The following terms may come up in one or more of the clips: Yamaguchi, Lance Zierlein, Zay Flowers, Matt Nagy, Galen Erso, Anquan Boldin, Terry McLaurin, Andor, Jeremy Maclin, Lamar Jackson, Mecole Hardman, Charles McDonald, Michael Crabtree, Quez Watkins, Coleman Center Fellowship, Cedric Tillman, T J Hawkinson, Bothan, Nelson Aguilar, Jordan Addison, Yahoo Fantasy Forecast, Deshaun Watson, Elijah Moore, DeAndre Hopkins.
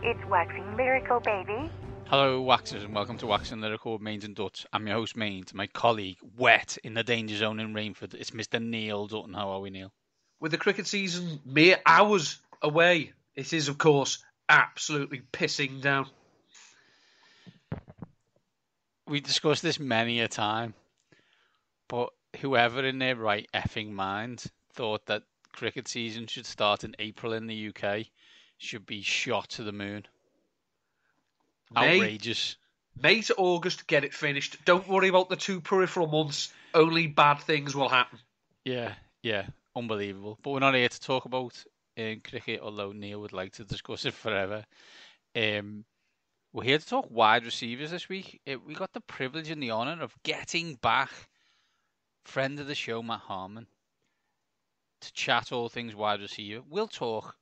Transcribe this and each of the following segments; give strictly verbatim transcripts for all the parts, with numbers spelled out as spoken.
It's Waxing Lyrical, baby. Hello, Waxers, and welcome to Waxing Lyrical with Mains and Dutch. I'm your host, Mains. My colleague, wet in the danger zone in Rainford, it's Mister Neil Dutton. How are we, Neil? With the cricket season mere hours away, it is, of course, absolutely pissing down. We discussed this many a time, but whoever in their right effing mind thought that cricket season should start in April in the U K should be shot to the moon. Outrageous. May, May to August, get it finished. Don't worry about the two peripheral months. Only bad things will happen. Yeah, yeah, unbelievable. But we're not here to talk about um, cricket, although Neil would like to discuss it forever. Um, we're here to talk wide receivers this week. Uh, we got the privilege and the honour of getting back friend of the show, Matt Harmon, to chat all things wide receiver. We'll talk.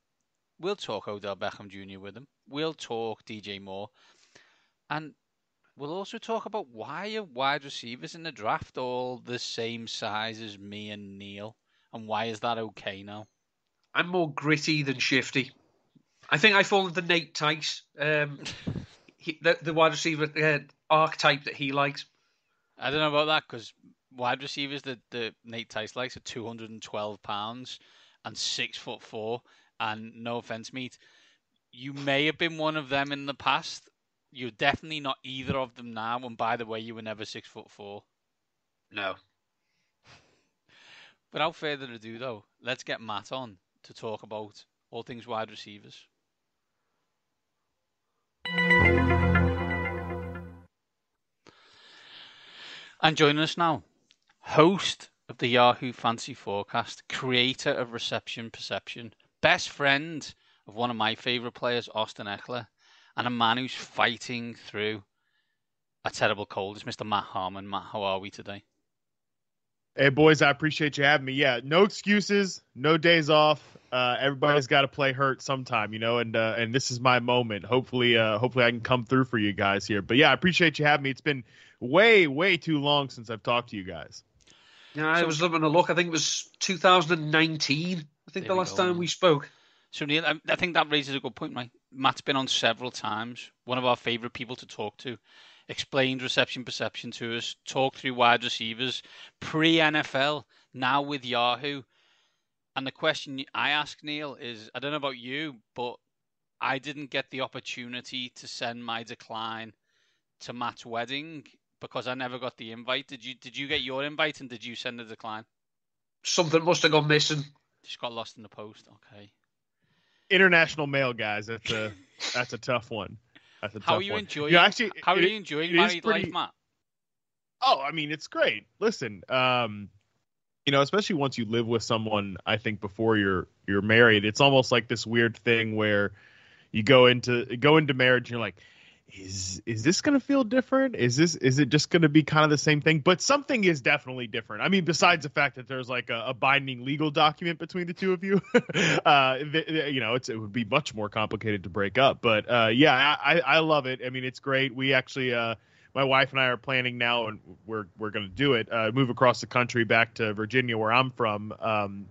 We'll talk Odell Beckham Junior with him. We'll talk D J Moore. And we'll also talk about why are wide receivers in the draft all the same size as me and Neil? And why is that okay now? I'm more gritty than shifty. I think I fall into Nate Tice, um, he, the, the wide receiver uh, archetype that he likes. I don't know about that, because wide receivers that, that Nate Tice likes are two hundred twelve pounds and six foot four. And no offence, mate, you may have been one of them in the past. You're definitely not either of them now. And by the way, you were never six foot four. No. Without further ado, though, let's get Matt on to talk about all things wide receivers. And joining us now, host of the Yahoo Fantasy Forecast, creator of Reception Perception, best friend of one of my favourite players, Austin Eckler, and a man who's fighting through a terrible cold. It's Mister Matt Harmon. Matt, how are we today? Hey, boys, I appreciate you having me. Yeah, no excuses, no days off. Uh, everybody's got to play hurt sometime, you know, and uh, and this is my moment. Hopefully, uh, hopefully I can come through for you guys here. But, yeah, I appreciate you having me. It's been way, way too long since I've talked to you guys. Yeah, I so, was having a look. I think it was two thousand nineteen. I think there the last go. time we spoke. So, Neil, I, I think that raises a good point, right? Matt's been on several times. One of our favourite people to talk to. Explained Reception Perception to us. Talked through wide receivers. Pre-N F L. Now with Yahoo. And the question I ask, Neil, is, I don't know about you, but I didn't get the opportunity to send my decline to Matt's wedding because I never got the invite. Did you, did you get your invite and did you send the decline? Something must have gone missing. Just got lost in the post. Okay. International mail, guys. That's a that's a tough one. That's a how tough are you one. enjoying? You know, actually, how it, are you enjoying married pretty, life, Matt? Oh, I mean, it's great. Listen, um, you know, especially once you live with someone, I think before you're you're married, it's almost like this weird thing where you go into go into marriage and you're like, is is this going to feel different? Is this is it just going to be kind of the same thing? But something is definitely different. I mean, besides the fact that there's like a, a binding legal document between the two of you, uh, th- th- you know, it's, it would be much more complicated to break up. But uh, yeah, I, I love it. I mean, it's great. We actually, uh, my wife and I are planning now, and we're we're going to do it. Uh, move across the country back to Virginia, where I'm from. Um,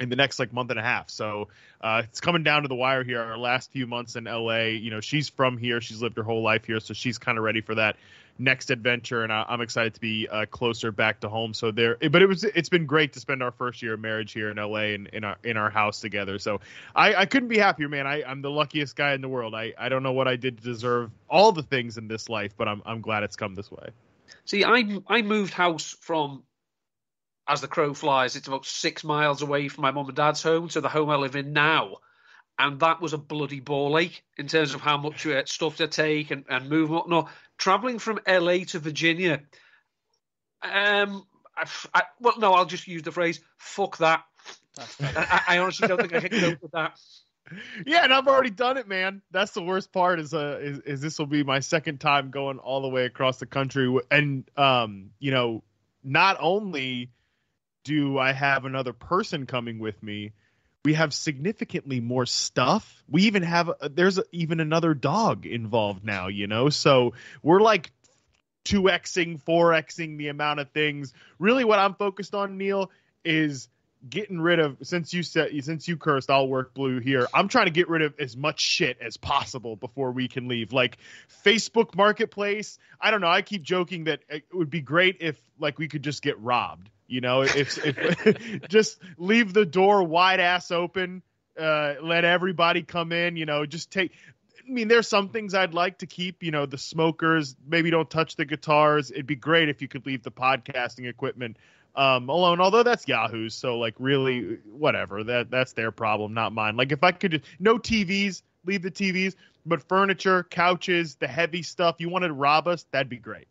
in the next like month and a half. So uh, it's coming down to the wire here. Our last few months in L A, you know, she's from here. She's lived her whole life here. So she's kind of ready for that next adventure. And I, I'm excited to be uh, closer back to home. So there, but it was, it's been great to spend our first year of marriage here in L A and in our, in our house together. So I, I couldn't be happier, man. I, I'm the luckiest guy in the world. I, I don't know what I did to deserve all the things in this life, but I'm, I'm glad it's come this way. See, I, I moved house from, as the crow flies, it's about six miles away from my mum and dad's home to the home I live in now. And that was a bloody ball ache in terms of how much uh, stuff to take and, and move and whatnot. Travelling from L A to Virginia, um, I, I, well, no, I'll just use the phrase, fuck that. I, I honestly don't think I can cope with that. Yeah, and I've already done it, man. That's the worst part is, uh, is, is this will be my second time going all the way across the country. And, um, you know, not only do I have another person coming with me? We have significantly more stuff. We even have, a, there's a, even another dog involved now, you know? So we're like two X-ing, four X-ing the amount of things. Really what I'm focused on, Neil, is getting rid of, since you said, since you cursed, I'll work blue here. I'm trying to get rid of as much shit as possible before we can leave. Like Facebook Marketplace. I don't know. I keep joking that it would be great if like we could just get robbed, you know, if, if just leave the door wide ass open, uh, let everybody come in, you know, just take, I mean, there's some things I'd like to keep, you know, the smokers, maybe don't touch the guitars. It'd be great if you could leave the podcasting equipment um, alone, although that's Yahoo's. So like really, whatever, that that's their problem, not mine. Like if I could just, no T Vs, leave the T Vs, but furniture, couches, the heavy stuff, you wanted to rob us, that'd be great.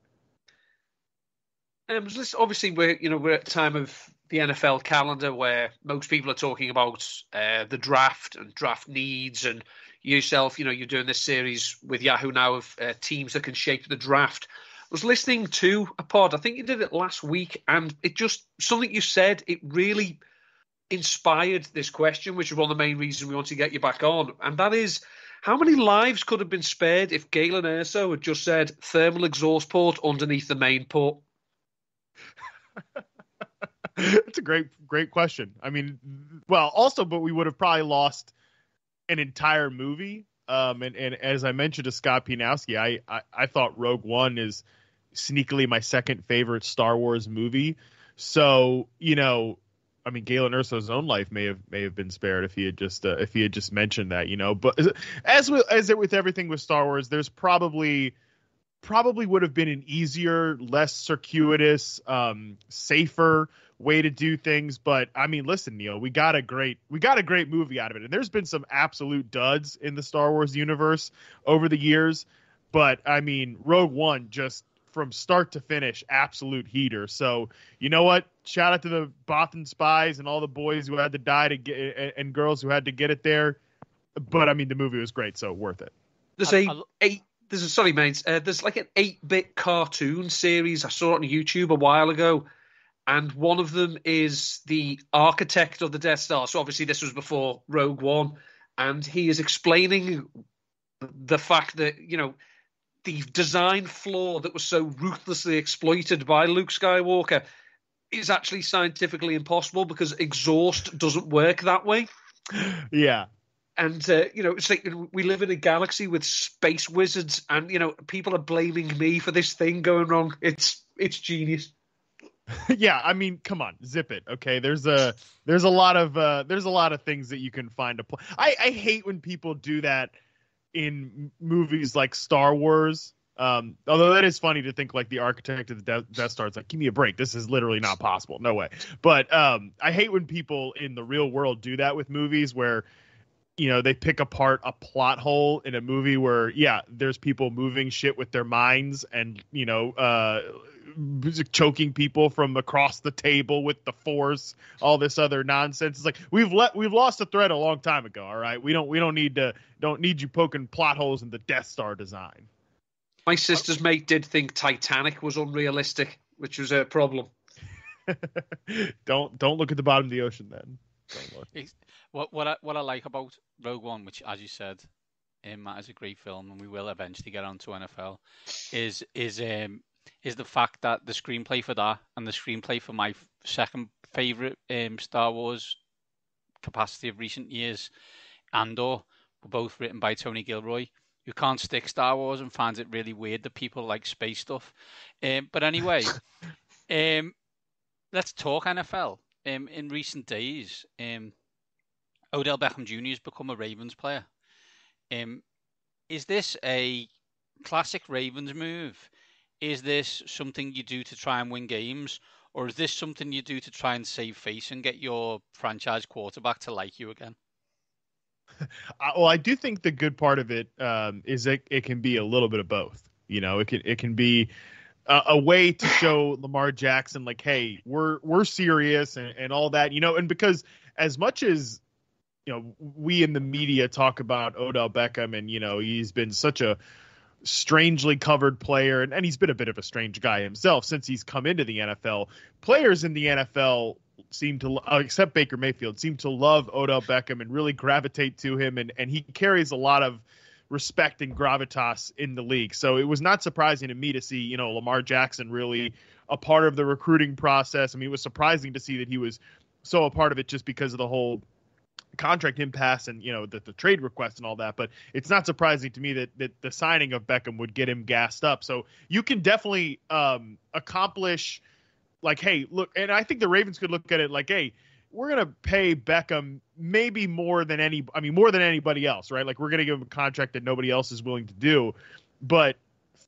Um, obviously, we're, you know, we're at a time of the N F L calendar where most people are talking about uh, the draft and draft needs, and yourself, you know, you're doing this series with Yahoo now of uh, teams that can shape the draft. I was listening to a pod, I think you did it last week, and it just, something you said, it really inspired this question, which is one of the main reasons we want to get you back on. And that is, how many lives could have been spared if Galen Erso had just said thermal exhaust port underneath the main port? That's a great, great question. I mean, well, also, but we would have probably lost an entire movie. Um, and, and as I mentioned to Scott Pianowski, I, I, I thought Rogue One is sneakily my second favorite Star Wars movie. So, you know, I mean, Galen Erso's own life may have may have been spared if he had just uh, if he had just mentioned that, you know. But as with, as it with everything with Star Wars, there's probably probably would have been an easier, less circuitous, um, safer way to do things. But I mean, listen, Neil, we got a great, we got a great movie out of it. And there's been some absolute duds in the Star Wars universe over the years, but I mean, Rogue One, just from start to finish, absolute heater. So you know what? Shout out to the Bothan spies and all the boys who had to die to get it, and girls who had to get it there. But I mean, the movie was great. So worth it. There's a, a, there's a, sorry, mates. Uh, there's like an eight bit cartoon series. I saw it on YouTube a while ago. And one of them is the architect of the Death Star. So obviously this was before Rogue One. And he is explaining the fact that, you know, the design flaw that was so ruthlessly exploited by Luke Skywalker is actually scientifically impossible because exhaust doesn't work that way. Yeah. And, uh, you know, it's like we live in a galaxy with space wizards and, you know, people are blaming me for this thing going wrong. It's it's genius. Yeah, I mean, come on, zip it. Okay, there's a there's a lot of uh, there's a lot of things that you can find a play. I, I hate when people do that in movies like Star Wars. Um, although that is funny to think like the architect of the Death Star is like, give me a break. This is literally not possible. No way. But um, I hate when people in the real world do that with movies where, you know, they pick apart a plot hole in a movie where, yeah, there's people moving shit with their minds and, you know, uh, choking people from across the table with the force, all this other nonsense. It's like we've let we've lost the thread a long time ago. All right, we don't we don't need to don't need you poking plot holes in the Death Star design. My sister's uh, mate did think Titanic was unrealistic, which was a problem. don't don't look at the bottom of the ocean then. Don't look. What what I, what I like about Rogue One, which as you said, um, that is a great film, and we will eventually get onto N F L, is is um. is the fact that the screenplay for that and the screenplay for my second favourite um, Star Wars capacity of recent years, Andor, were both written by Tony Gilroy, who can't stick Star Wars and finds it really weird that people like space stuff. Um, but anyway, um, let's talk N F L. Um, in recent days, um, Odell Beckham Junior has become a Ravens player. Um, is this a classic Ravens move? Is this something you do to try and win games, or is this something you do to try and save face and get your franchise quarterback to like you again? Well, I do think the good part of it um, is it, it can be a little bit of both. You know, it can it can be a, a way to show Lamar Jackson, like, hey, we're we're serious and, and all that, you know, and because as much as, you know, we in the media talk about Odell Beckham and, you know, he's been such a strangely covered player, and, and he's been a bit of a strange guy himself since he's come into the N F L. Players in the N F L seem to, except Baker Mayfield, seem to love Odell Beckham and really gravitate to him, and, and he carries a lot of respect and gravitas in the league. So it was not surprising to me to see, you know, Lamar Jackson really a part of the recruiting process. I mean, it was surprising to see that he was so a part of it just because of the whole contract impasse and, you know, the, the trade request and all that. But it's not surprising to me that, that the signing of Beckham would get him gassed up. So you can definitely um, accomplish, like, hey, look, and I think the Ravens could look at it like, hey, we're going to pay Beckham maybe more than any, I mean, more than anybody else, right? Like, we're going to give him a contract that nobody else is willing to do, but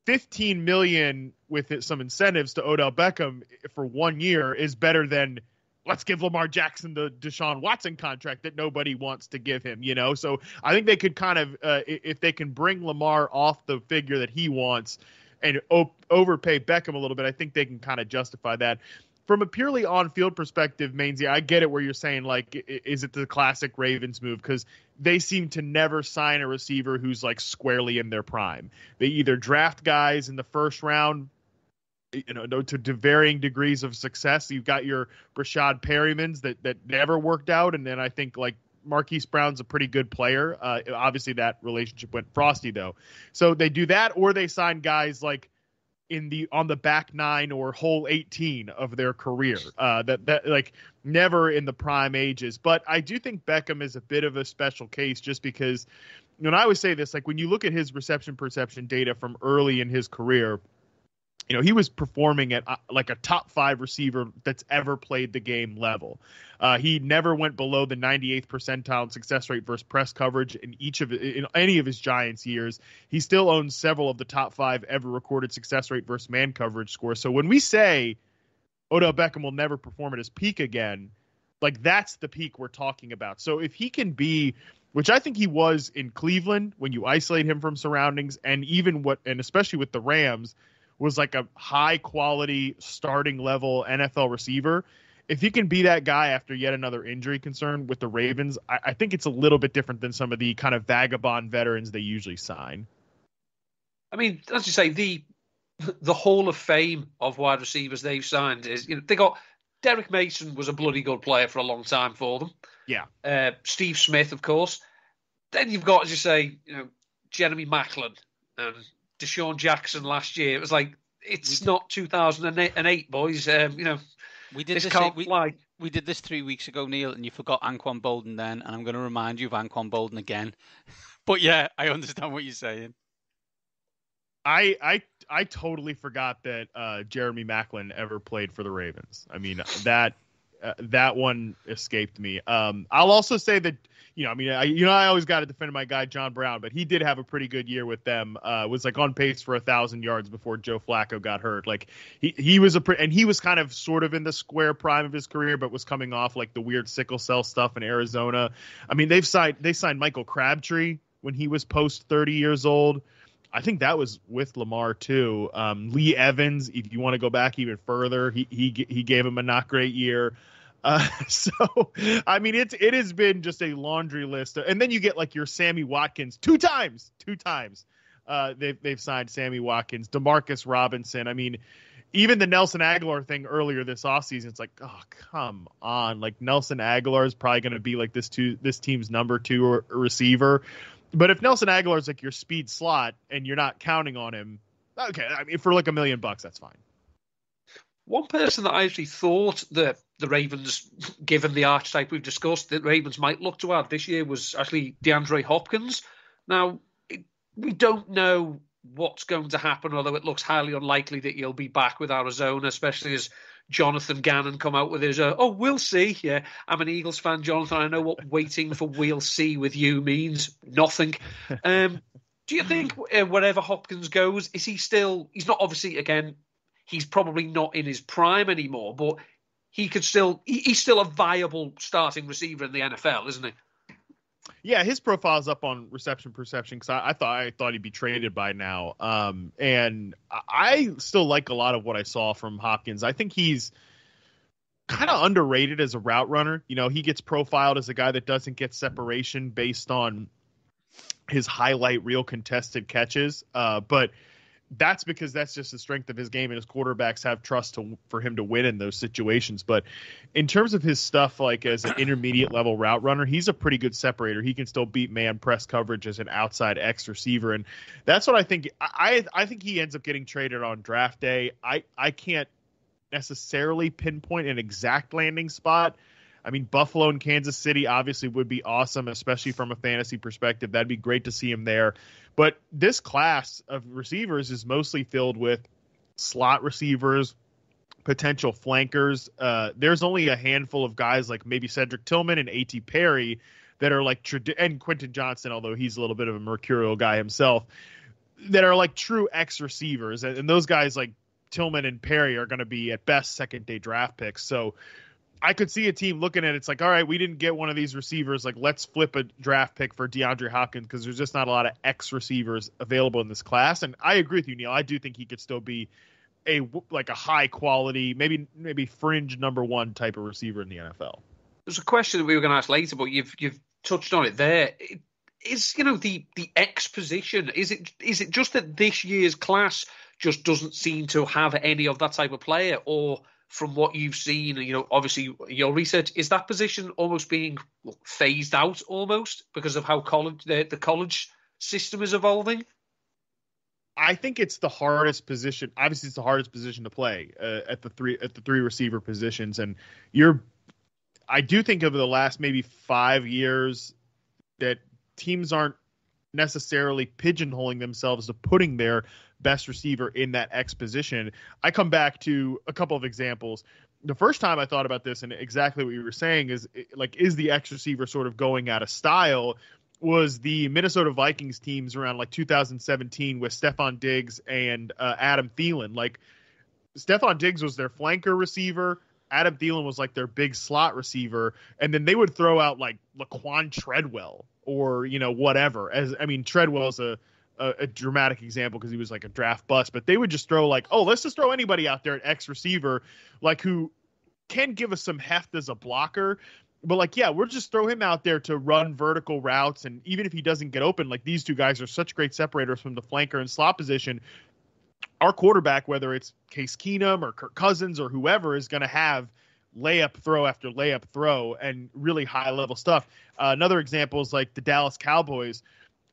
fifteen million with some incentives to Odell Beckham for one year is better than let's give Lamar Jackson the Deshaun Watson contract that nobody wants to give him, you know? So I think they could kind of, uh, if they can bring Lamar off the figure that he wants and op- overpay Beckham a little bit, I think they can kind of justify that. From a purely on-field perspective, Mainsy, I get it where you're saying, like, is it the classic Ravens move? Because they seem to never sign a receiver who's, like, squarely in their prime. They either draft guys in the first round, you know, to, to varying degrees of success. You've got your Rashad Perrymans that, that never worked out, and then I think, like, Marquise Brown's a pretty good player. Uh, obviously, that relationship went frosty, though. So they do that, or they sign guys like, in the on the back nine or hole eighteen of their career, uh, that that like never in the prime ages. But I do think Beckham is a bit of a special case just because, you know, and I always say this, like when you look at his reception perception data from early in his career, you know, he was performing at uh, like a top five receiver that's ever played the game level. Uh, he never went below the ninety-eighth percentile success rate versus press coverage in each of in any of his Giants years. He still owns several of the top five ever recorded success rate versus man coverage scores. So when we say Odell Beckham will never perform at his peak again, like that's the peak we're talking about. So if he can be, which I think he was in Cleveland when you isolate him from surroundings, and even what, and especially with the Rams, was like a high quality starting level N F L receiver. If he can be that guy after yet another injury concern with the Ravens, I, I think it's a little bit different than some of the kind of vagabond veterans they usually sign. I mean, as you say, the the Hall of Fame of wide receivers they've signed is, you know, they got Derek Mason was a bloody good player for a long time for them. Yeah. Uh, Steve Smith, of course. Then you've got, as you say, you know, Jeremy Maclin and Deshaun Jackson last year. It was like, it's we, not two thousand eight, boys. Um, you know, we did this, this can't we, fly. We did this three weeks ago, Neil, and you forgot Anquan Boldin then, and I'm going to remind you of Anquan Boldin again. But yeah, I understand what you're saying. I I I totally forgot that uh, Jeremy Maclin ever played for the Ravens. I mean, that uh, that one escaped me. Um, I'll also say that. You know, I mean, I, you know, I always got to defend my guy, John Brown, but he did have a pretty good year with them. Uh, was like on pace for a thousand yards before Joe Flacco got hurt. Like he, he was a pre- and he was kind of sort of in the square prime of his career, but was coming off like the weird sickle cell stuff in Arizona. I mean, they've signed they signed Michael Crabtree when he was post thirty years old. I think that was with Lamar too. Um, Lee Evans, if you want to go back even further, he he he gave him a not great year. Uh, so, I mean, it's it has been just a laundry list. And then you get like your Sammy Watkins two times, two times uh, they've, they've signed Sammy Watkins, DeMarcus Robinson. I mean, even the Nelson Aguilar thing earlier this offseason, it's like, oh, come on. Like Nelson Aguilar is probably going to be like this two, this team's number two or, or receiver. But if Nelson Aguilar is like your speed slot and you're not counting on him, okay, I mean, for like a million bucks, that's fine. One person that I actually thought that the Ravens, given the archetype we've discussed, that Ravens might look to add this year was actually DeAndre Hopkins. Now, it, we don't know what's going to happen, although it looks highly unlikely that he'll be back with Arizona, especially as Jonathan Gannon come out with his, uh, oh, we'll see. Yeah, I'm an Eagles fan, Jonathan. I know what waiting for we'll see with you means. Nothing. Um, do you think uh, wherever Hopkins goes, is he still, he's not obviously, again, he's probably not in his prime anymore, but he could still, he, he's still a viable starting receiver in the N F L, isn't he? Yeah, his profile's up on Reception Perception because I, I thought I thought he'd be traded by now. Um, and I still like a lot of what I saw from Hopkins. I think he's kind of underrated as a route runner. You know, he gets profiled as a guy that doesn't get separation based on his highlight reel contested catches, uh, but that's because that's just the strength of his game, and his quarterbacks have trust to, for him to win in those situations. But in terms of his stuff, like as an intermediate level route runner, he's a pretty good separator. He can still beat man press coverage as an outside X receiver. And that's what I think. I I think he ends up getting traded on draft day. I, I can't necessarily pinpoint an exact landing spot. I mean, Buffalo and Kansas City obviously would be awesome, especially from a fantasy perspective. That'd be great to see him there. But this class of receivers is mostly filled with slot receivers, potential flankers. Uh, there's only a handful of guys like maybe Cedric Tillman and A T. Perry that are like – and Quentin Johnson, although he's a little bit of a mercurial guy himself – that are like true X receivers. And those guys like Tillman and Perry are going to be at best second day draft picks. So I could see a team looking at it, it's like, all right, we didn't get one of these receivers. Like, let's flip a draft pick for DeAndre Hopkins because there's just not a lot of X receivers available in this class. And I agree with you, Neil. I do think he could still be a like a high quality, maybe maybe fringe number one type of receiver in the N F L. There's a question that we were going to ask later, but you've you've touched on it there. It, Is, you know, the, the X position, is it is it just that this year's class just doesn't seem to have any of that type of player? Or from what you've seen, you know, obviously your research, is that position almost being phased out almost because of how college the, the college system is evolving? I think it's the hardest position. Obviously, it's the hardest position to play uh, at the three at the three receiver positions. And you're, I do think over the last maybe five years that teams aren't necessarily pigeonholing themselves to putting their best receiver in that X position. I come back to a couple of examples. The first time I thought about this and exactly what you were saying is like, is the X receiver sort of going out of style? Was the Minnesota Vikings teams around like two thousand seventeen with Stefon Diggs and uh, Adam Thielen. Like Stefon Diggs was their flanker receiver. Adam Thielen was like their big slot receiver. And then they would throw out like Laquan Treadwell, or, you know, whatever. As I mean, Treadwell's a, a, a dramatic example because he was like a draft bust, but they would just throw like, oh, let's just throw anybody out there at X receiver, like who can give us some heft as a blocker. But like, yeah, we'll just throw him out there to run vertical routes. And even if he doesn't get open, like these two guys are such great separators from the flanker and slot position. Our quarterback, whether it's Case Keenum or Kirk Cousins or whoever, is going to have layup throw after layup throw and really high level stuff. Uh, another example is like the Dallas Cowboys.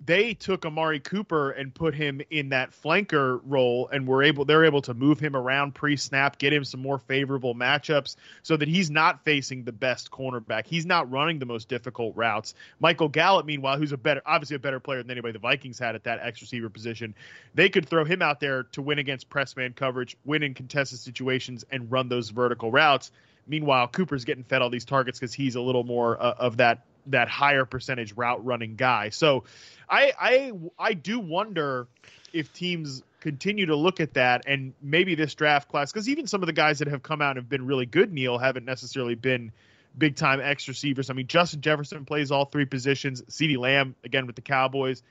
They took Amari Cooper and put him in that flanker role and were able, they're able to move him around pre-snap, get him some more favorable matchups so that he's not facing the best cornerback. He's not running the most difficult routes. Michael Gallup, meanwhile, who's a better, obviously a better player than anybody the Vikings had at that X receiver position, they could throw him out there to win against press man coverage, win in contested situations, and run those vertical routes. Meanwhile, Cooper's getting fed all these targets because he's a little more uh, of that that higher percentage route running guy. So I, I I do wonder if teams continue to look at that and maybe this draft class, because even some of the guys that have come out and have been really good, Neil, haven't necessarily been big time X receivers. I mean, Justin Jefferson plays all three positions. CeeDee Lamb, again, with the Cowboys,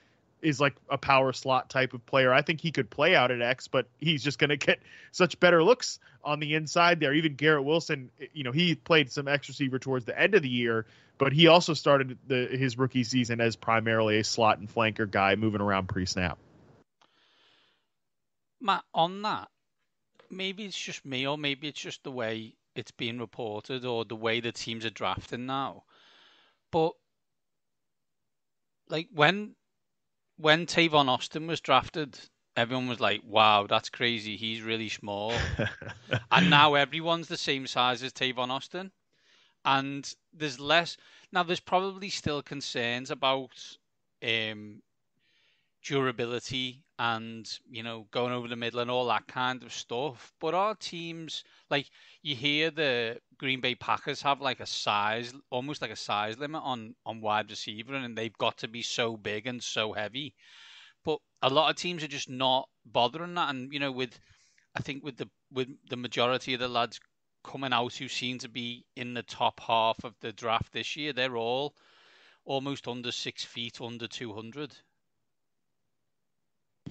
is like a power slot type of player. I think he could play out at X, but he's just going to get such better looks on the inside there. Even Garrett Wilson, you know, he played some X receiver towards the end of the year, but he also started the, his rookie season as primarily a slot and flanker guy moving around pre-snap. Matt, on that, maybe it's just me, or maybe it's just the way it's being reported or the way the teams are drafting now. But like when, When Tavon Austin was drafted, everyone was like, wow, that's crazy. He's really small. And now everyone's the same size as Tavon Austin. And there's less... Now, there's probably still concerns about um, durability and, you know, going over the middle and all that kind of stuff. But our teams... Like, you hear the Green Bay Packers have like a size, almost like a size limit on, on wide receiver, and they've got to be so big and so heavy. But a lot of teams are just not bothering that. And, you know, with, I think with the, with the majority of the lads coming out who seem to be in the top half of the draft this year, they're all almost under six feet, under two hundred.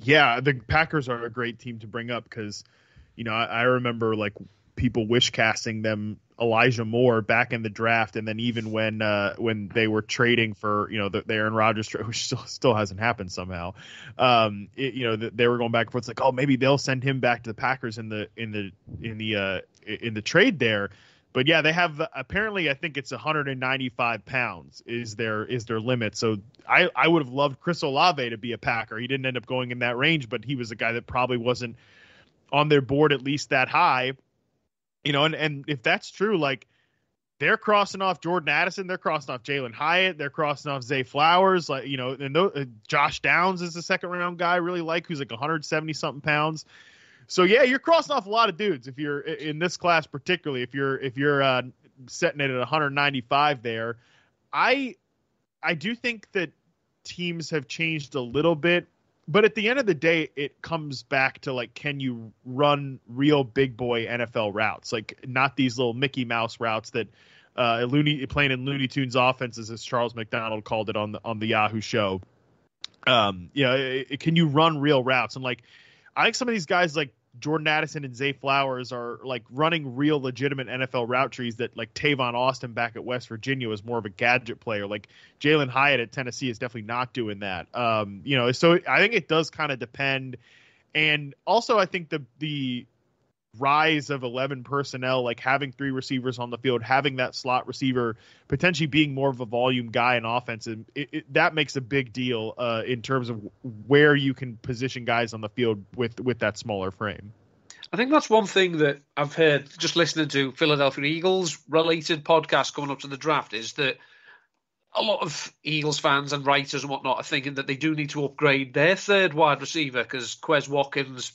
Yeah, the Packers are a great team to bring up because, you know, I, I remember like, people wish casting them Elijah Moore back in the draft, and then even when uh, when they were trading for, you know, the, the Aaron Rodgers trade, which still, still hasn't happened somehow, um, it, you know, the, they were going back and forth. It's like, oh, maybe they'll send him back to the Packers in the in the in the uh, in the trade there. But yeah, they have apparently, I think it's one hundred ninety-five pounds is their is their limit. So I, I would have loved Chris Olave to be a Packer. He didn't end up going in that range, but he was a guy that probably wasn't on their board at least that high. You know, and, and if that's true, like they're crossing off Jordan Addison. They're crossing off Jalen Hyatt. They're crossing off Zay Flowers. Like, you know, and those, uh, Josh Downs is the second round guy I really like, who's like one seventy something pounds. So yeah, you're crossing off a lot of dudes if you're in this class, particularly if you're if you're uh, setting it at one ninety-five there. I I do think that teams have changed a little bit, but at the end of the day, it comes back to, like, can you run real big boy N F L routes? Like, not these little Mickey Mouse routes that uh, Looney, playing in Looney Tunes offenses, as Charles McDonald called it on the on the Yahoo show. Um, you know, it, it, can you run real routes? And, like, I think some of these guys, like Jordan Addison and Zay Flowers, are like running real legitimate N F L route trees that, like, Tavon Austin back at West Virginia is more of a gadget player. Like Jalen Hyatt at Tennessee is definitely not doing that. Um, you know, so I think it does kind of depend. And also I think the, the rise of eleven personnel, like having three receivers on the field, having that slot receiver potentially being more of a volume guy in offense, and it, it, that makes a big deal uh, in terms of where you can position guys on the field with with that smaller frame. I think that's one thing that I've heard just listening to Philadelphia Eagles related podcasts coming up to the draft, is that a lot of Eagles fans and writers and whatnot are thinking that they do need to upgrade their third wide receiver, because Quez Watkins,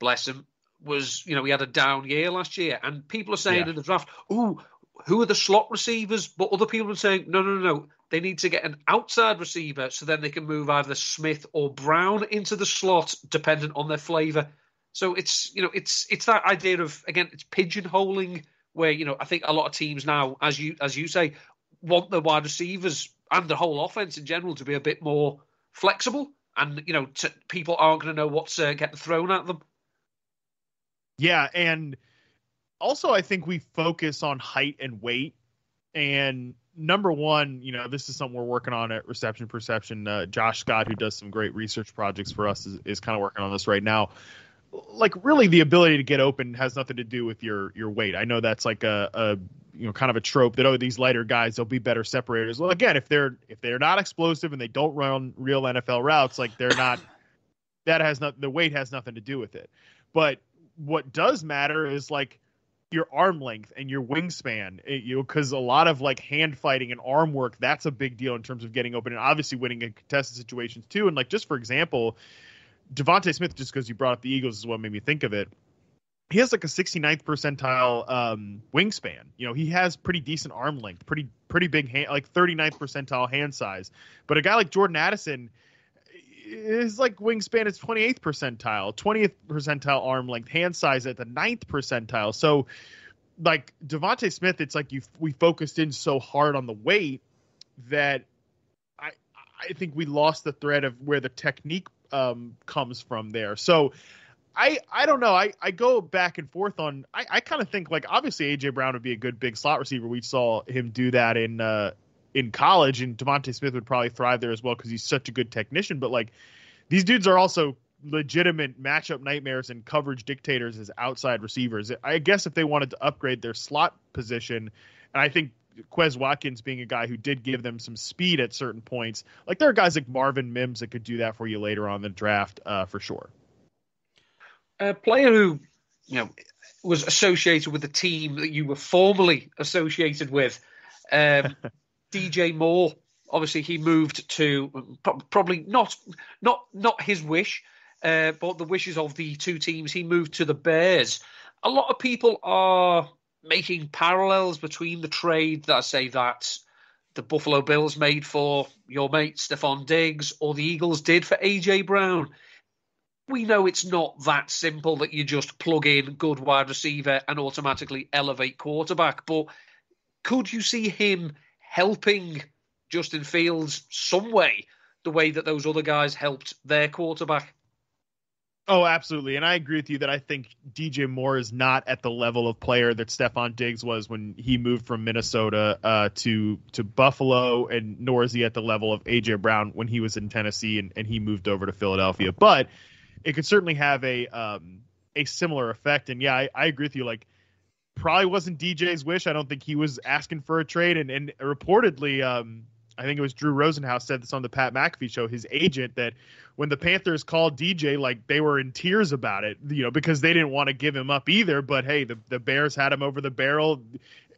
bless him, was, you know, he had a down year last year, and people are saying yeah. in the draft, ooh, who are the slot receivers? But other people are saying, no, no, no, no, they need to get an outside receiver so then they can move either Smith or Brown into the slot, dependent on their flavour. So it's, you know, it's it's that idea of, again, it's pigeonholing, where, you know, I think a lot of teams now, as you as you say, want their wide receivers and the whole offence in general to be a bit more flexible, and, you know, to, people aren't going to know what's uh, getting thrown at them. Yeah, and also I think we focus on height and weight. And number one, you know, this is something we're working on at Reception Perception. Uh, Josh Scott, who does some great research projects for us, is, is kind of working on this right now. Like, really, the ability to get open has nothing to do with your your weight. I know that's like a, a you know, kind of a trope that, oh, these lighter guys, they'll be better separators. Well, again, if they're if they're not explosive and they don't run real N F L routes, like, they're not. That has not the weight has nothing to do with it, but. What does matter is, like, your arm length and your wingspan, you know, because a lot of, like, hand fighting and arm work, that's a big deal in terms of getting open and obviously winning in contested situations too. And, like, just for example, Devontae Smith, just because you brought up the Eagles is what made me think of it. He has like a sixty-ninth percentile um, wingspan. You know, he has pretty decent arm length, pretty, pretty big hand, like thirty-ninth percentile hand size. But a guy like Jordan Addison, his, like, wingspan is twenty-eighth percentile, twentieth percentile arm length, hand size at the ninth percentile. So, like, Devontae Smith, it's like you we focused in so hard on the weight that I I think we lost the thread of where the technique um, comes from there. So I I don't know. I, I go back and forth on I, – I kind of think, like, obviously A J. Brown would be a good big slot receiver. We saw him do that in uh, – in college, and Devontae Smith would probably thrive there as well because he's such a good technician. But, like, these dudes are also legitimate matchup nightmares and coverage dictators as outside receivers. I guess if they wanted to upgrade their slot position, and I think Quez Watkins being a guy who did give them some speed at certain points, like, there are guys like Marvin Mims that could do that for you later on in the draft uh, for sure. A player who, you know, was associated with the team that you were formerly associated with, um, D J Moore, obviously he moved to probably not not not his wish, uh, but the wishes of the two teams. He moved to the Bears. A lot of people are making parallels between the trade that I say that the Buffalo Bills made for your mate Stefon Diggs or the Eagles did for A J. Brown. We know it's not that simple that you just plug in good wide receiver and automatically elevate quarterback, but could you see him helping Justin Fields some way, the way that those other guys helped their quarterback? Oh, absolutely. And I agree with you that I think D J Moore is not at the level of player that Stefon Diggs was when he moved from Minnesota uh, to to Buffalo, and nor is he at the level of A J. Brown when he was in Tennessee and, and he moved over to Philadelphia. But it could certainly have a, um, a similar effect. And, yeah, I, I agree with you, like, probably wasn't D J's wish. I don't think he was asking for a trade. And, and reportedly, um, I think it was Drew Rosenhaus said this on the Pat McAfee show, his agent, that when the Panthers called D J, like, they were in tears about it, you know, because they didn't want to give him up either. But, hey, the, the Bears had him over the barrel.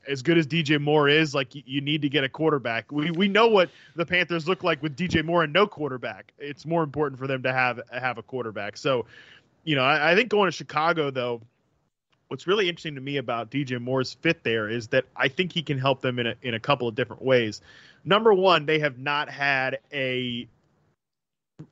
as good as D J Moore is, like, you need to get a quarterback. We we know what the Panthers look like with D J Moore and no quarterback. It's more important for them to have have a quarterback. So, you know, I, I think going to Chicago, though, what's really interesting to me about D J Moore's fit there is that I think he can help them in a, in a couple of different ways. Number one, they have not had a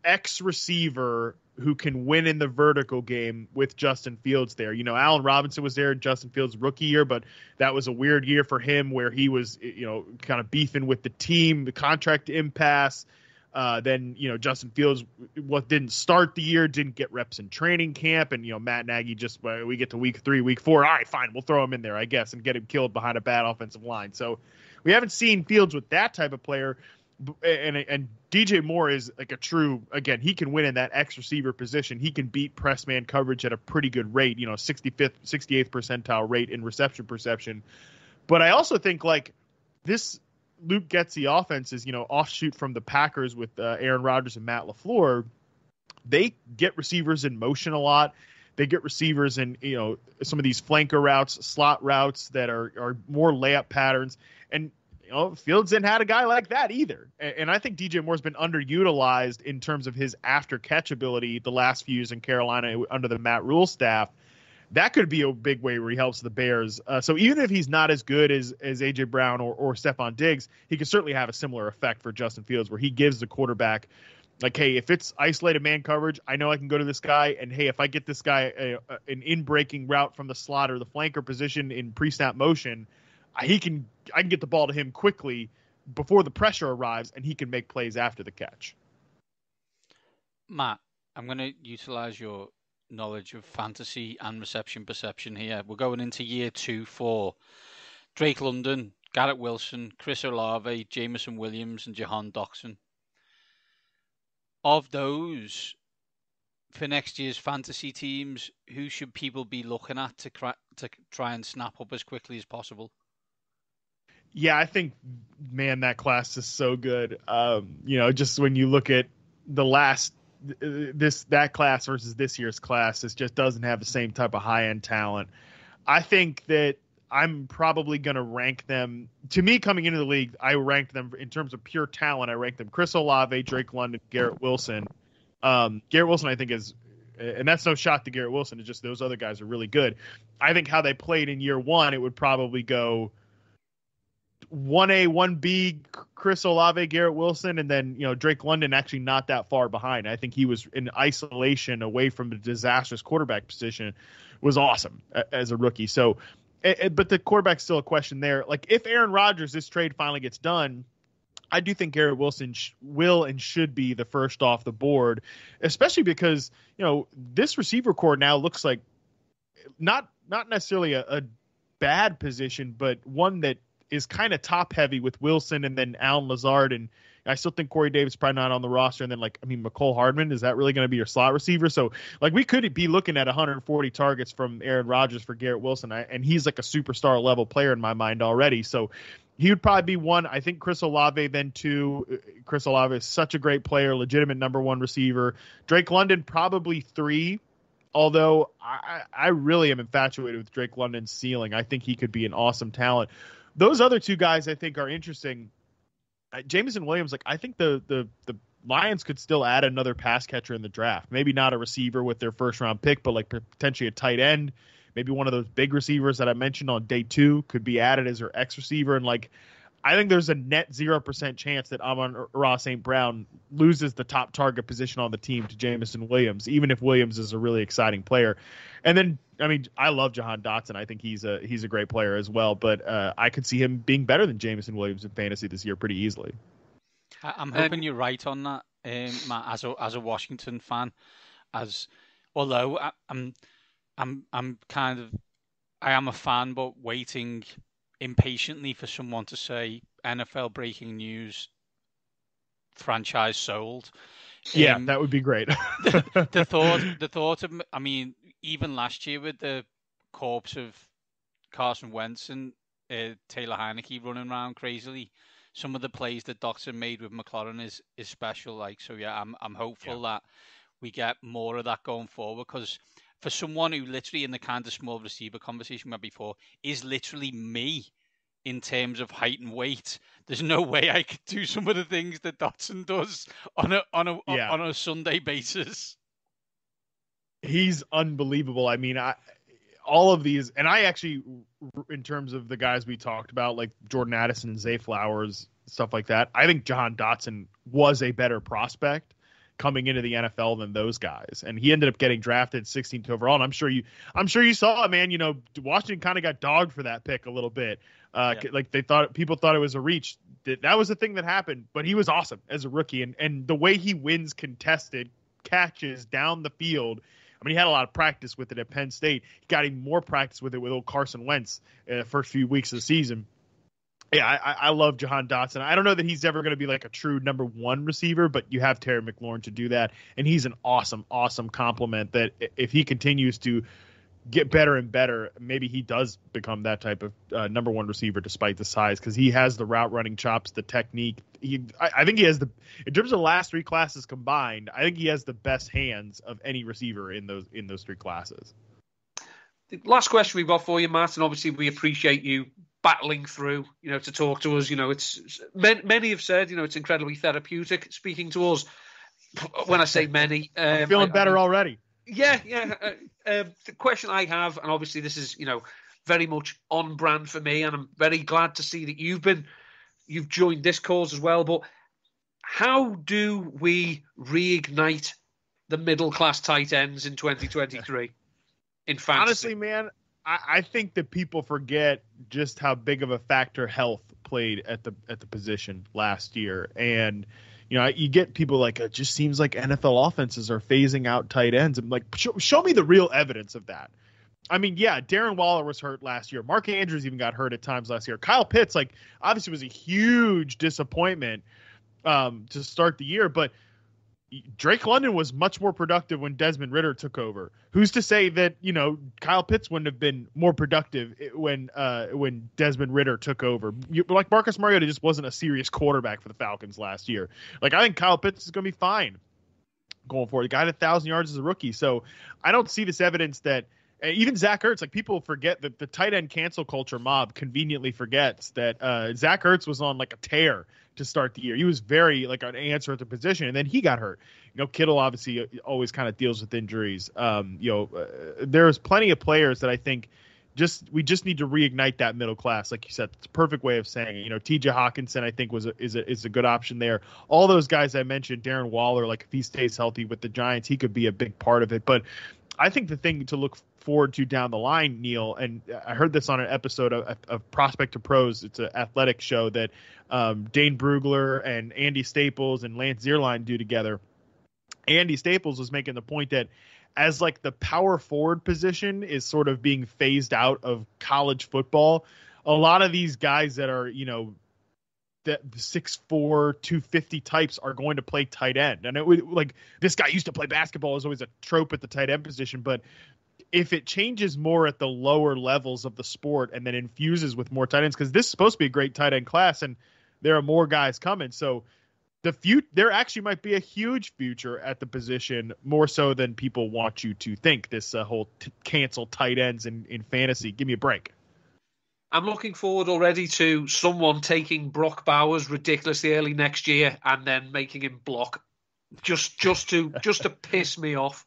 ex-receiver who can win in the vertical game with Justin Fields there. You know, Allen Robinson was there in Justin Fields' rookie year, but that was a weird year for him where he was, you know, kind of beefing with the team, the contract impasse. Uh, then, you know, Justin Fields what didn't start the year, didn't get reps in training camp. And, you know, Matt Nagy just, well, we get to week three, week four. All right, fine. We'll throw him in there, I guess, and get him killed behind a bad offensive line. So we haven't seen Fields with that type of player. And and D J Moore is like a true, again, he can win in that X receiver position. He can beat press man coverage at a pretty good rate, you know, sixty-fifth, sixty-eighth percentile rate in reception perception. But I also think, like, this Luke Getsy offense is, you know, offshoot from the Packers with uh, Aaron Rodgers and Matt LaFleur. They get receivers in motion a lot. They get receivers in, you know, some of these flanker routes, slot routes that are, are more layup patterns. And, you know, Fields didn't had a guy like that either. And, and I think D J Moore's been underutilized in terms of his after catch ability the last few years in Carolina under the Matt Rule staff. That could be a big way where he helps the Bears. Uh, so even if he's not as good as as A J. Brown or, or Stefon Diggs, he could certainly have a similar effect for Justin Fields where he gives the quarterback, like, hey, if it's isolated man coverage, I know I can go to this guy. And, hey, if I get this guy a, a, an in-breaking route from the slot or the flanker position in pre-snap motion, I, he can I can get the ball to him quickly before the pressure arrives, and he can make plays after the catch. Matt, I'm going to utilize your knowledge of fantasy and reception perception here. We're going into year two for Drake London, Garrett Wilson, Chris Olave, Jameson Williams, and Jahan Dotson. Of those, for next year's fantasy teams, who should people be looking at to, cra- to try and snap up as quickly as possible? Yeah, I think, man, that class is so good. Um, you know, just when you look at the last this that class versus this year's class, it just doesn't have the same type of high-end talent. I think that I'm probably going to rank them. To me, coming into the league, I ranked them in terms of pure talent. I ranked them Chris Olave, Drake London, Garrett Wilson. Um, Garrett Wilson, I think, is – and that's no shot to Garrett Wilson. It's just those other guys are really good. I think how they played in year one, it would probably go – one A, one B, Chris Olave, Garrett Wilson, and then, you know, Drake London actually not that far behind. I think he was in isolation away from the disastrous quarterback position, was awesome as a rookie. So, but the quarterback's still a question there. Like, if Aaron Rodgers, this trade finally gets done, I do think Garrett Wilson sh- will and should be the first off the board, especially because, you know, this receiver core now looks like not, not necessarily a, a bad position, but one that is kind of top heavy with Wilson and then Allen Lazard. And I still think Corey Davis probably not on the roster. And then, like, I mean, Mecole Hardman, is that really going to be your slot receiver? So, like, we could be looking at one hundred forty targets from Aaron Rodgers for Garrett Wilson. I, and he's like a superstar level player in my mind already. So he would probably be one. I think Chris Olave then two. Chris Olave is such a great player, legitimate number one receiver. Drake London, probably three. Although I, I really am infatuated with Drake London's ceiling. I think he could be an awesome talent. Those other two guys I think are interesting. Uh, Jameson Williams, like, I think the, the the Lions could still add another pass catcher in the draft. Maybe not a receiver with their first round pick, but like potentially a tight end. Maybe one of those big receivers that I mentioned on day two could be added as their X receiver. And, like, I think there's a net zero percent chance that Amon-Ra Saint Brown loses the top target position on the team to Jameson Williams, even if Williams is a really exciting player. And then, I mean, I love Jahan Dotson. I think he's a he's a great player as well, but uh, I could see him being better than Jameson Williams in fantasy this year pretty easily. I'm hoping you're right on that, um, Matt, as a, as a Washington fan. As although I, I'm I'm I'm kind of I am a fan, but waiting impatiently for someone to say N F L breaking news, franchise sold. Yeah, um, that would be great. the, the thought, the thought of, I mean, even last year with the corpse of Carson Wentz and uh, Taylor Heineke running around crazily, some of the plays that Dotson made with McLaurin is is special. Like, so, yeah, I'm I'm hopeful yeah. that we get more of that going forward, because for someone who literally, in the kind of small receiver conversation we had before, is literally me in terms of height and weight. There's no way I could do some of the things that Dotson does on a on a yeah. on a Sunday basis. He's unbelievable. I mean, I all of these, and I actually, in terms of the guys we talked about, like Jordan Addison and Zay Flowers, stuff like that, I think Jahan Dotson was a better prospect coming into the N F L than those guys, and he ended up getting drafted sixteenth overall. And I'm sure you, I'm sure you saw it, man. You know, Washington kind of got dogged for that pick a little bit. Uh, yeah. Like they thought, people thought it was a reach. That was the thing that happened. But he was awesome as a rookie, and and the way he wins contested catches down the field. I mean, he had a lot of practice with it at Penn State. He got even more practice with it with old Carson Wentz in the first few weeks of the season. Yeah, I, I love Jahan Dotson. I don't know that he's ever going to be like a true number one receiver, but you have Terry McLaurin to do that, and he's an awesome, awesome compliment that if he continues to get better and better, maybe he does become that type of uh, number one receiver despite the size, because he has the route running chops, the technique. He, I, I think he has the – in terms of the last three classes combined, I think he has the best hands of any receiver in those in those three classes. The last question we've got for you, Matt, and obviously we appreciate you battling through, you know, to talk to us. You know, it's many have said, you know, it's incredibly therapeutic speaking to us. When I say many, um, I'm feeling I, better I mean, already. Yeah, yeah. Uh, uh, the question I have, and obviously this is, you know, very much on brand for me, and I'm very glad to see that you've been, you've joined this cause as well. But how do we reignite the middle class tight ends in twenty twenty-three? In fantasy? Honestly, man. I think that people forget just how big of a factor health played at the at the position last year. And, you know, you get people like, it just seems like N F L offenses are phasing out tight ends. I'm like, show, show me the real evidence of that. I mean, yeah, Darren Waller was hurt last year. Mark Andrews even got hurt at times last year. Kyle Pitts, like, obviously was a huge disappointment um, to start the year. But Drake London was much more productive when Desmond Ridder took over. Who's to say that, you know, Kyle Pitts wouldn't have been more productive when uh, when Desmond Ridder took over? You, like Marcus Mariota just wasn't a serious quarterback for the Falcons last year. Like, I think Kyle Pitts is going to be fine going forward. The guy had one thousand yards as a rookie. So I don't see this evidence that even Zach Ertz, like people forget that the tight end cancel culture mob conveniently forgets that uh, Zach Ertz was on like a tear to start the year. He was very like an answer at the position, and then he got hurt. You know, Kittle obviously always kind of deals with injuries. Um, you know, uh, there's plenty of players that I think just we just need to reignite that middle class. Like you said, it's a perfect way of saying it. You know, T J Hawkinson, I think, was a, is a, is a good option there. All those guys I mentioned, Darren Waller, like if he stays healthy with the Giants, he could be a big part of it. But I think the thing to look forward to down the line, Neil, and I heard this on an episode of, of Prospect to Pros. It's an athletic show that um, Dane Brugler and Andy Staples and Lance Zierlein do together. Andy Staples was making the point that as like the power forward position is sort of being phased out of college football, a lot of these guys that are, you know, that six four, two fifty types are going to play tight end. And it would, like, this guy used to play basketball is always a trope at the tight end position. But if it changes more at the lower levels of the sport and then infuses with more tight ends, because this is supposed to be a great tight end class and there are more guys coming. So the future, there actually might be a huge future at the position, more so than people want you to think. This uh, whole t- cancel tight ends in, in fantasy. Give me a break. I'm looking forward already to someone taking Brock Bowers ridiculously early next year and then making him block just just to just to piss me off.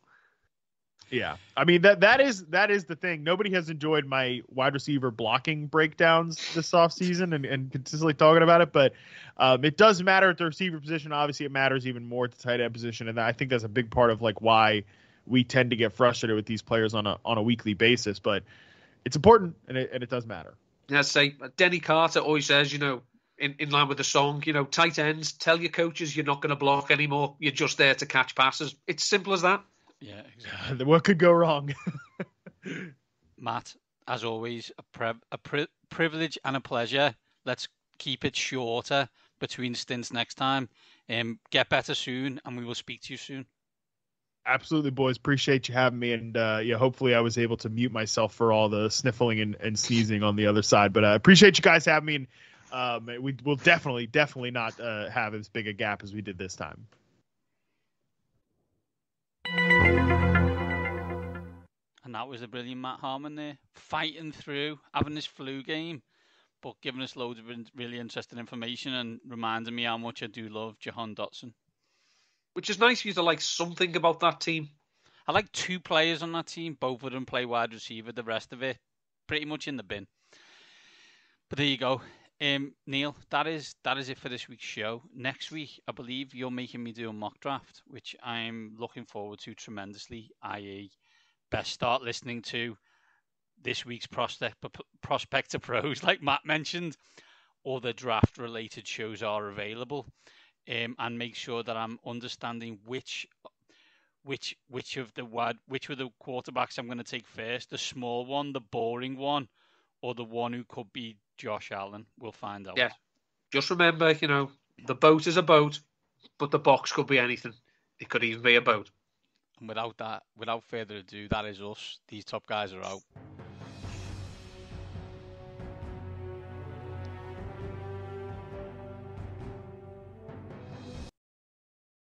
Yeah. I mean, that that is that is the thing. Nobody has enjoyed my wide receiver blocking breakdowns this offseason and, and consistently talking about it. But um, it does matter at the receiver position. Obviously, it matters even more at the tight end position. And I think that's a big part of like why we tend to get frustrated with these players on a on a weekly basis. But it's important, and it, and it does matter. I'd say Denny Carter always says, you know, in, in line with the song, you know, tight ends, tell your coaches you're not going to block anymore. You're just there to catch passes. It's simple as that. Yeah, exactly. What could go wrong? Matt, as always, a, pre- a pri- privilege and a pleasure. Let's keep it shorter between stints next time. Um, get better soon, and we will speak to you soon. Absolutely, boys. Appreciate you having me. And uh, yeah, hopefully I was able to mute myself for all the sniffling and, and sneezing on the other side. But I uh, appreciate you guys having me. And um, we will definitely, definitely not uh, have as big a gap as we did this time. And that was a brilliant Matt Harmon there, fighting through, having this flu game. but giving us loads of really interesting information and reminding me how much I do love Jahan Dotson. Which is nice for you to like something about that team. I like two players on that team. Both of them play wide receiver. The rest of it, pretty much in the bin. But there you go. Um, Neil, that is that is it for this week's show. Next week, I believe you're making me do a mock draft, which I'm looking forward to tremendously, that is best start listening to this week's prospect, Prospector Pros, like Matt mentioned. Other draft-related shows are available. Um, and make sure that I'm understanding which which which of the wide, which of the quarterbacks I'm going to take first, the small one, the boring one, or the one who could be Josh Allen. We'll find out. Yeah. Just remember, you know, the boat is a boat, but the box could be anything. It could even be a boat. And without that, without further ado, that is us. These top guys are out.